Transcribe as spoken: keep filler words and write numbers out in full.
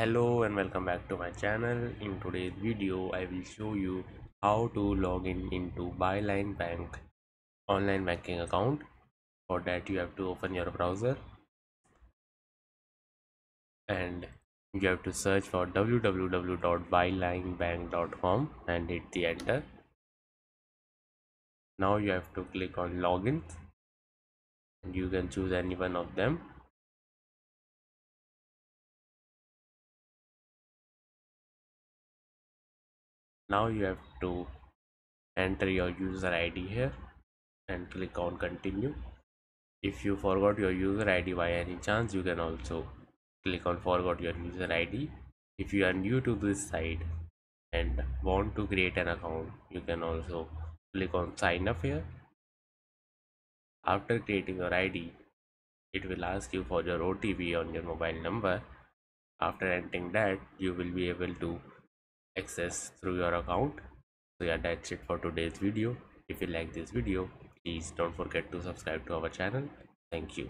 Hello and welcome back to my channel. In today's video I will show you how to log in into Byline Bank online banking account. For that you have to open your browser and you have to search for w w w dot byline bank dot com and hit the enter. Now you have to click on login and you can choose any one of them. Now you have to enter your user I D here and click on continue. If you forgot your user I D by any chance, you can also click on forgot your user I D. If you are new to this site and want to create an account, you can also click on sign up here. After creating your I D, it will ask you for your O T P on your mobile number. After entering that, you will be able to access through your account. So yeah, that's it for today's video. If you like this video, please don't forget to subscribe to our channel. Thank you.